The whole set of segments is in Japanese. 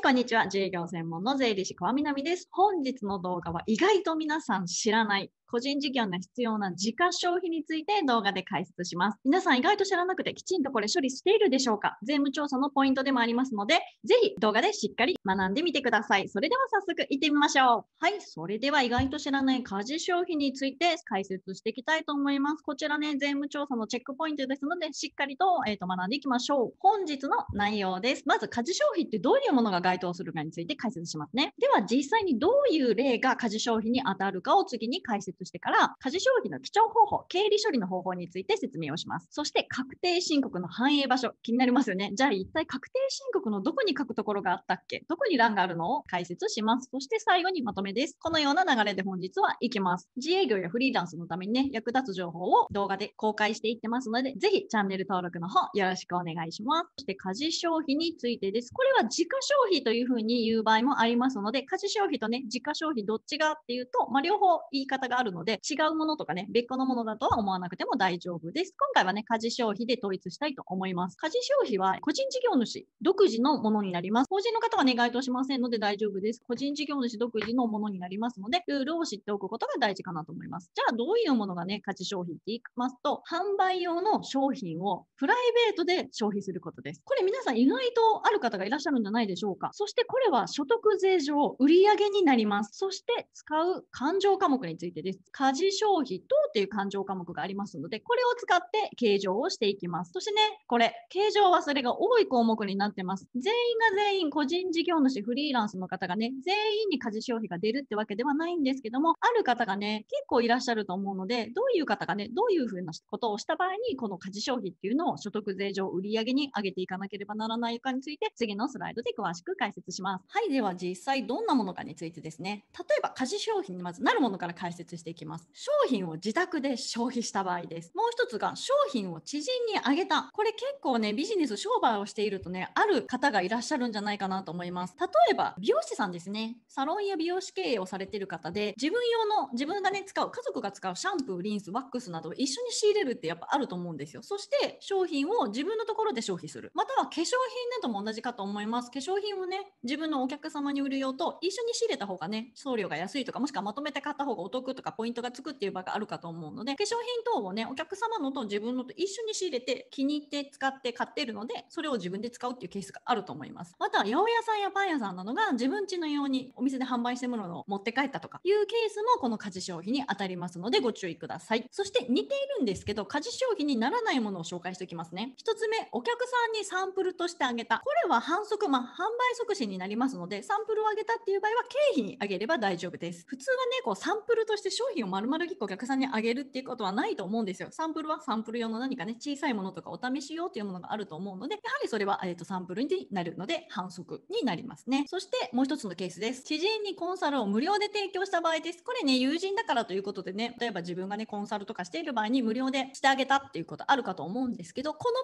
はい、こんにちは。自営業専門の税理士川南です。本日の動画は意外と皆さん知らない個人事業に必要な時価消費について動画で解説します。皆さん意外と知らなくてきちんとこれ処理しているでしょうか？税務調査のポイントでもありますので、ぜひ動画でしっかり学んでみてください。それでは早速行ってみましょう。はい、それでは意外と知らない家事消費について解説していきたいと思います。こちらね、税務調査のチェックポイントですので、しっかりと、学んでいきましょう。本日の内容です。まず家事消費ってどういうものが該当するかについて解説しますね。では実際にどういう例が家事消費に当たるかを次に解説してから、家事消費の記帳方法、経理処理の方法について説明をします。そして、確定申告の反映場所、気になりますよね。じゃあ、一体確定申告のどこに書くところがあったっけ？どこに欄があるのを解説します。そして最後にまとめです。このような流れで本日はいきます。自営業やフリーランスのためにね、役立つ情報を動画で公開していってますので、ぜひチャンネル登録の方よろしくお願いします。そして、家事消費についてです。これは時価消費というふうに言う場合もありますので、家事消費とね、時価消費どっちがっていうと、両方言い方があるので違うものとかね、別個のものだとは思わなくても大丈夫です。今回はね、家事消費で統一したいと思います。家事消費は個人事業主独自のものになります。法人の方はね、該当しませんので大丈夫です。個人事業主独自のものになりますので、ルールを知っておくことが大事かなと思います。じゃあ、どういうものがね、家事消費って言いますと、販売用の商品をプライベートで消費することです。これ皆さん意外とある方がいらっしゃるんじゃないでしょうか。そしてこれは所得税上売上になります。そして使う勘定科目についてです。家事消費等という勘定科目がありますので、これを使って計上をしていきます。そしてね、これ、計上忘れが多い項目になってます。全員が全員、個人事業主、フリーランスの方がね、全員に家事消費が出るってわけではないんですけども、ある方がね、結構いらっしゃると思うので、どういう方がね、どういうふうなことをした場合に、この家事消費っていうのを所得税上売上に上げていかなければならないかについて、次のスライドで詳しく解説します。はい、では実際どんなものかについてですね、例えば家事消費にまずなるものから解説していきます。商品を自宅で消費した場合です。もう一つが商品を知人にあげた。これ結構ね、ビジネス商売をしているとね、ある方がいらっしゃるんじゃないかなと思います。例えば美容師さんですね。サロンや美容師経営をされている方で、自分がね、使う、家族が使うシャンプー、リンス、ワックスなどを一緒に仕入れるってやっぱあると思うんですよ。そして商品を自分のところで消費する。または化粧品なども同じかと思います。化粧品をね、自分のお客様に売る用と一緒に仕入れた方がね、送料が安いとか、もしくはまとめて買った方がお得とかポイントがつくっていう場があるかと思うので、化粧品等をね、お客様のと自分のと一緒に仕入れて気に入って使って買っているので、それを自分で使うっていうケースがあると思います。または八百屋さんやパン屋さんなどが自分家のようにお店で販売してもらうのを持って帰ったとかいうケースもこの家事消費に当たりますのでご注意ください。そして似ているんですけど、家事消費にならないものを紹介しておきますね。1つ目、お客さんにサンプルとしてあげた。これは販売促進になりますので、サンプルをあげたっていう場合は経費にあげれば大丈夫です。普通はね、こうサンプルとして商品を丸々1個お客さんにあげるっていうことはないと思うんですよ。サンプルはサンプル用の何かね、小さいものとかお試し用というものがあると思うので、やはりそれは、サンプルになるので反則になりますね。そしてもう一つのケースです。知人にコンサルを無料で提供した場合です。これね、友人だからということでね、例えば自分がね、コンサルとかしている場合に無料でしてあげたっていうことあるかと思うんですけど、この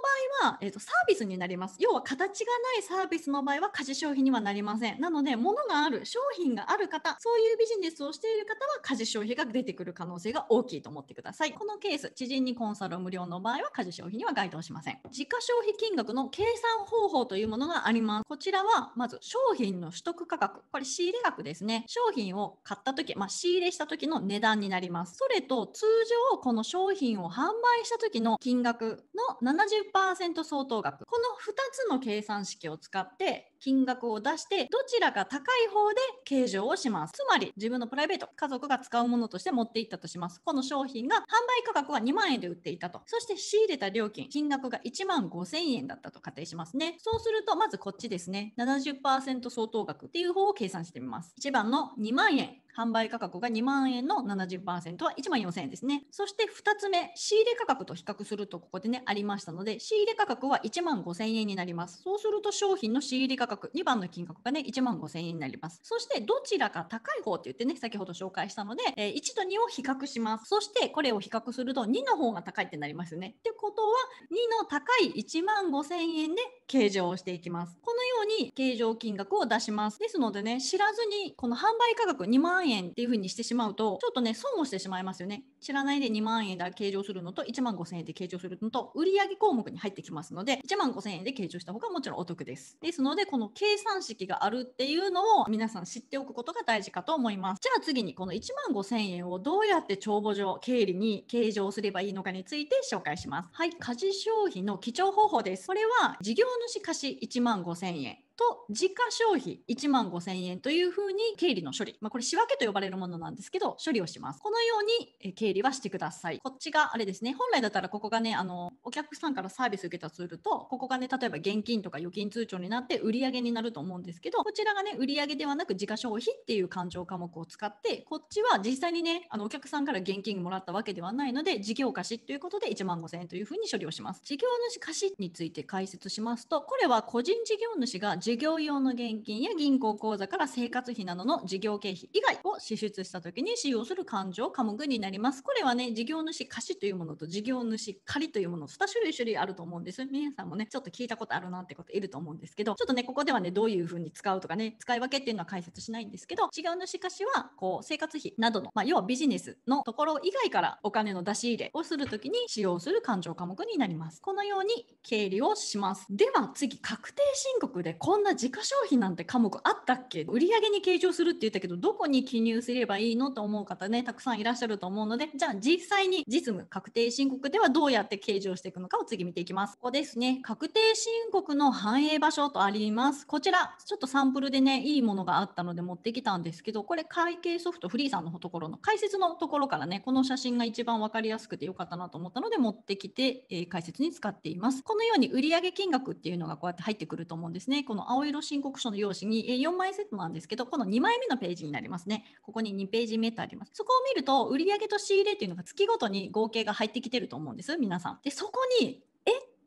場合は、サービスになります。要は形がないサービスの場合は家事消費にはなりません。なので、物がある、商品がある方、そういうビジネスをしている方は家事消費が出てくる可能性が大きいと思ってください。このケース、知人にコンサルを無料の場合は家事消費には該当しません。時価消費金額の計算方法というものがあります。こちらはまず商品の取得価格、これ仕入れ額ですね。商品を買った時、仕入れした時の値段になります。それと通常この商品を販売した時の金額の 70% 相当額。この2つの計算式を使って金額を出して、どちらが高い方で計上をします。つまり自分のプライベート、家族が使うものとして持っていったとします。この商品が販売価格は2万円で売っていたと。そして仕入れた料金、金額が1万5000円だったと仮定しますね。そうすると、まずこっちですね。70% 相当額っていう方を計算してみます。1番の2万円。販売価格が2万円の 70% は 14,000 円ですね。そして2つ目、仕入れ価格と比較するとここでね、ありましたので、仕入れ価格は 15,000 円になります。そうすると商品の仕入れ価格、2番の金額がね、15,000 円になります。そしてどちらか高い方って言ってね、先ほど紹介したので、1と2を比較します。そしてこれを比較すると2の方が高いってなりますよね。ってことは、2の高い 15,000 円で計上をしていきます。このように計上金額を出します。ですのでね、知らずにこの販売価格2万円万円っていう風にしてしまうと、ちょっとね、損をしてしまいますよね。知らないで2万円で計上するのと、1万5千円で計上するのと、売上項目に入ってきますので、1万5千円で計上した方がもちろんお得です。ですので、この計算式があるっていうのを皆さん知っておくことが大事かと思います。じゃあ次に、この1万5千円をどうやって帳簿上、経理に計上すればいいのかについて紹介します。はい、貸し消費の記帳方法です。これは、事業主貸し1万5千円。と時価消費1万5000円というふうに経理の処理、これ仕分けと呼ばれるものなんですけど、処理をします。このように経理はしてください。こっちがあれですね、本来だったらここがね、お客さんからサービス受けたツールと、ここがね、例えば現金とか預金通帳になって売上になると思うんですけど、こちらがね、売上ではなく時価消費っていう勘定科目を使って、こっちは実際にね、お客さんから現金もらったわけではないので、事業貸しということで1万5000円というふうに処理をします。事業主貸しについて解説しますと、これは個人事業主が事業用の現金や銀行口座から生活費などの事業経費以外を支出したときに使用する勘定科目になります。これはね、事業主貸しというものと事業主借りというもの、2種類あると思うんです。皆さんもね、ちょっと聞いたことあるなってこといると思うんですけど、ちょっとね、ここではね、どういうふうに使うとかね、使い分けっていうのは解説しないんですけど、事業主貸しは、生活費などの、要はビジネスのところ以外からお金の出し入れをするときに使用する勘定科目になります。このように経理をします。では次、確定申告でこんな時価消費なんて科目あったっけ？売上に計上するって言ったけど、どこに記入すればいいのと思う方ね、たくさんいらっしゃると思うので、じゃあ実際に実務、確定申告ではどうやって計上していくのかを次見ていきます。ここですね、確定申告の反映場所とあります。こちら、ちょっとサンプルでね、いいものがあったので持ってきたんですけど、これ会計ソフトフリーさんのところの解説のところからね、この写真が一番わかりやすくてよかったなと思ったので持ってきて、解説に使っています。このように売上金額っていうのがこうやって入ってくると思うんですね。この青色申告書の用紙に4枚セットなんですけど、この2枚目のページになりますね。ここに2ページ目とあります。そこを見ると、売上と仕入れっていうのが月ごとに合計が入ってきてると思うんです、皆さん。で、そこに、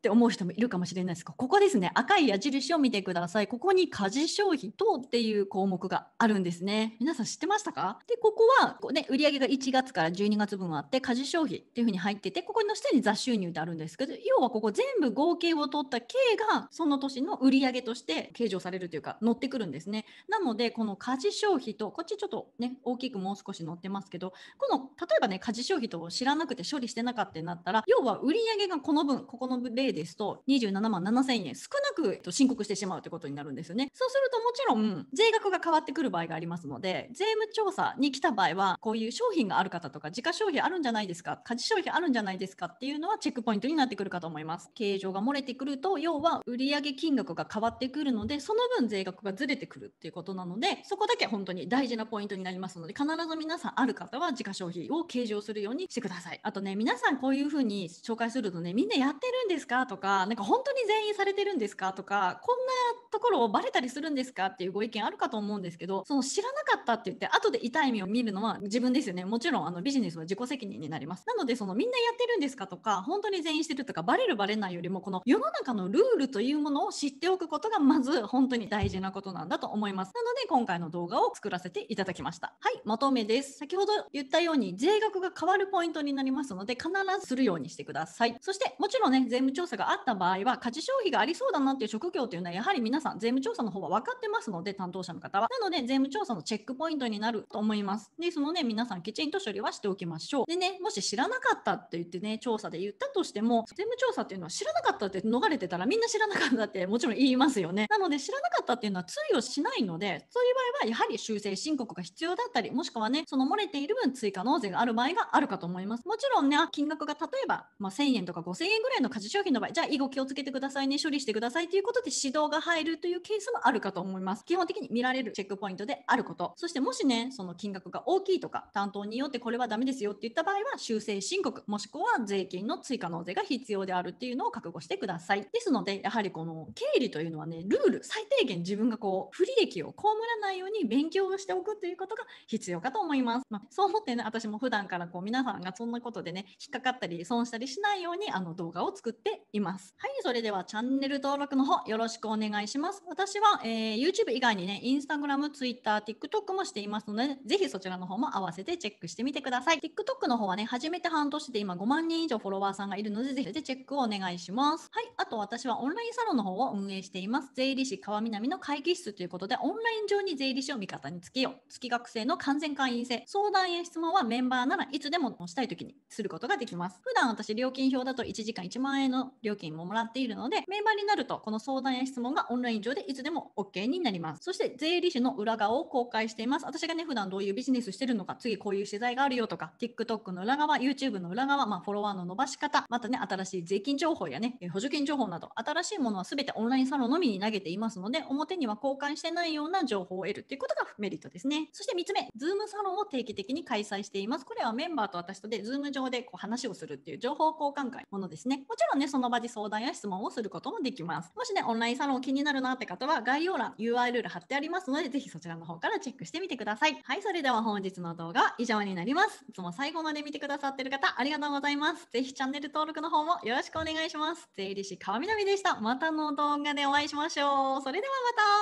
って思う人もいるかもしれないですが、ここですね、赤い矢印を見てください。ここに家事消費等っていう項目があるんですね。皆さん知ってましたか？で、ここはね、売上が1月から12月分あって、家事消費っていう風に入ってて、ここの下に雑収入ってあるんですけど、要はここ全部合計を取った計が、その年の売上として計上されるというか、乗ってくるんですね。なので、この家事消費と、こっちちょっとね、大きくもう少し載ってますけど、この、例えばね、家事消費等を知らなくて処理してなかったってなったら、要は売上がこの分、ここの例ですと27万7000円少なく申告してしまうということになるんですよね。そうするともちろん税額が変わってくる場合がありますので、税務調査に来た場合はこういう商品がある方とか、時価消費あるんじゃないですか、家事消費あるんじゃないですかっていうのはチェックポイントになってくるかと思います。計上が漏れてくると、要は売上金額が変わってくるので、その分税額がずれてくるっていうことなので、そこだけ本当に大事なポイントになりますので、必ず皆さんある方は時価消費を計上するようにしてください。あとね、皆さんこういうふうに紹介するとね、みんなやってるんですかとか、なんか本当に全員されてるんですかとか、こんなところをバレたりするんですかっていうご意見あるかと思うんですけど、その知らなかったって言って後で痛い目を見るのは自分ですよね。もちろんビジネスは自己責任になります。なので、そのみんなやってるんですかとか、本当に全員してるとか、バレるバレないよりも、この世の中のルールというものを知っておくことがまず本当に大事なことなんだと思います。なので今回の動画を作らせていただきました。はい、まとめです。先ほど言ったように税額が変わるポイントになりますので、必ずするようにしてください。そしてもちろんね、税務調査があった場合は、家事消費がありそうだなっていう職業というのは、やはり皆さん税務調査の方は分かってますので、担当者の方は。なので税務調査のチェックポイントになると思います。で、そのね、皆さんきちんと処理はしておきましょう。でね、もし知らなかったって言ってね、調査で言ったとしても、税務調査っていうのは知らなかったって逃れてたら、みんな知らなかったってもちろん言いますよね。なので知らなかったっていうのは通用しないので、そういう場合はやはり修正申告が必要だったり、もしくはね、その漏れている分追加納税がある場合があるかと思います。もちろんね、金額が例えば、1000円とか5000円ぐらいの家事消費の場合、じゃあ以後気をつけてくださいね、処理してくださいということで指導が入るというケースもあるかと思います。基本的に見られるチェックポイントであること、そしてもしね、その金額が大きいとか、担当によってこれはダメですよって言った場合は、修正申告もしくは税金の追加納税が必要であるっていうのを覚悟してください。ですので、やはりこの経理というのはね、ルール最低限自分が不利益を被らないように勉強をしておくということが必要かと思います。そう思ってね、私も普段から皆さんがそんなことでね、引っかかったり損したりしないように動画を作っています。はい、それではチャンネル登録の方よろしくお願いします。私は、YouTube 以外にね、Instagram、Twitter、TikTok もしていますので、ぜひそちらの方も合わせてチェックしてみてください。TikTok の方はね、始めて半年で今5万人以上フォロワーさんがいるので、ぜひチェックをお願いします。はい、あと私はオンラインサロンの方を運営しています。税理士川南の会議室ということで、オンライン上に税理士を味方につけよう。月額制の完全会員制。相談や質問はメンバーならいつでもしたい時にすることができます。普段私、料金表だと1時間1万円の料金ももらっているので、メンバーになるとこの相談や質問がオンライン上でいつでも OK になります。そして税理士の裏側を公開しています。私がね、普段どういうビジネスしてるのか、次こういう取材があるよとか、TikTok の裏側、YouTube の裏側、フォロワーの伸ばし方、またね、新しい税金情報やね、補助金情報など、新しいものは全てオンラインサロンのみに投げていますので、表には公開してないような情報を得るということがメリットですね。そして3つ目、Zoom サロンを定期的に開催しています。これはメンバーと私とで Zoom 上でこう話をするっていう情報交換会ものですね。もちろんね、その場で相談や質問をすることもできます。もしね、オンラインサロン気になるなって方は概要欄 URL 貼ってありますので、ぜひそちらの方からチェックしてみてください。はい、それでは本日の動画は以上になります。いつも最後まで見てくださってる方ありがとうございます。ぜひチャンネル登録の方もよろしくお願いします。税理士川南でした。またの動画でお会いしましょう。それでは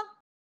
また。